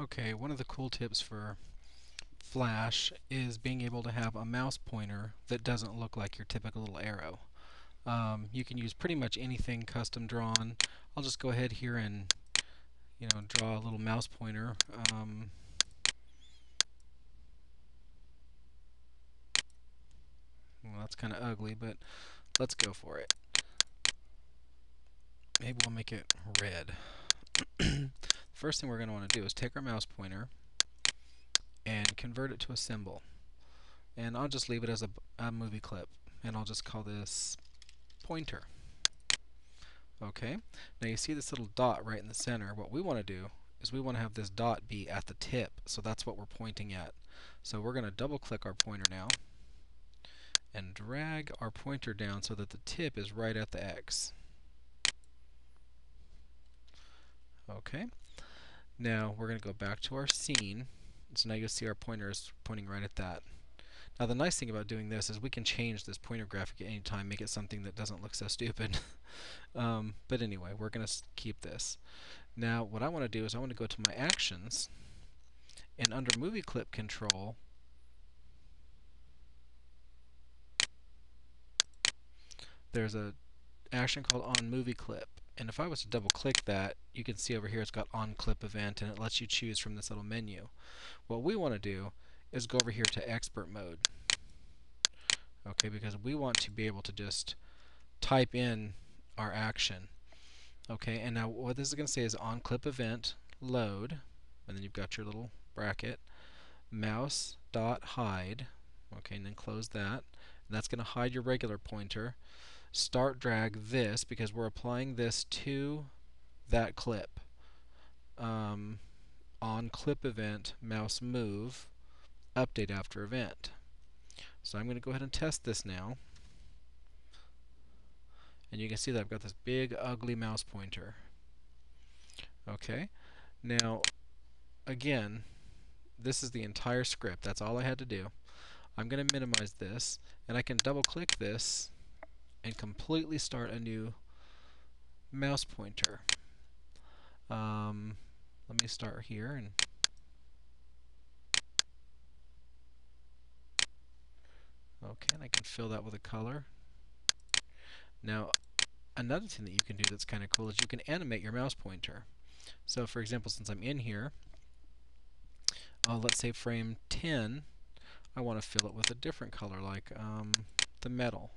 Okay, one of the cool tips for Flash is being able to have a mouse pointer that doesn't look like your typical little arrow. You can use pretty much anything custom drawn. I'll just go ahead here and draw a little mouse pointer. Well, that's kind of ugly, but let's go for it. Maybe we'll make it red. First thing we're going to want to do is take our mouse pointer and convert it to a symbol. And I'll just leave it as a movie clip, and I'll just call this pointer. Okay, now you see this little dot right in the center. What we want to do is we want to have this dot be at the tip, so that's what we're pointing at. So we're going to double click our pointer now and drag our pointer down so that the tip is right at the X. Okay, now we're going to go back to our scene. So now you'll see our pointer is pointing right at that. Now the nice thing about doing this is we can change this pointer graphic at any time, make it something that doesn't look so stupid. But anyway, we're going to keep this. Now what I want to do is I want to go to my actions, and under movie clip control, there's an action called onMovieClip. And if I was to double click that, you can see over here it's got onClipEvent, and it lets you choose from this little menu. What we want to do is go over here to expert mode. Okay, because we want to be able to just type in our action. Okay, and now what this is going to say is onClipEvent load, and then you've got your little bracket, Mouse.Hide. Okay, and then close that. That's going to hide your regular pointer. startDrag this, because we're applying this to that clip. onClipEvent mouse move updateAfterEvent. So I'm going to go ahead and test this now, and you can see that I've got this big ugly mouse pointer. Okay, now again, this is the entire script. That's all I had to do. I'm going to minimize this, and I can double click this and completely start a new mouse pointer. Let me start here, and okay, and I can fill that with a color. Now another thing that you can do that's kinda cool is you can animate your mouse pointer. So for example, since I'm in here, let's say frame 10, I want to fill it with a different color, like the metal.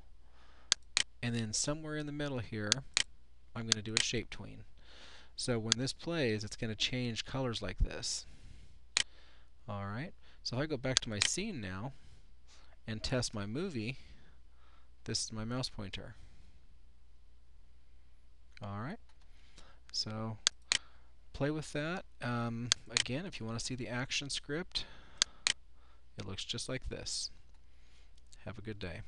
And then somewhere in the middle here, I'm going to do a shape tween. So when this plays, it's going to change colors like this. Alright, so if I go back to my scene now and test my movie, this is my mouse pointer. Alright, so play with that. Again, if you want to see the action script, it looks just like this. Have a good day.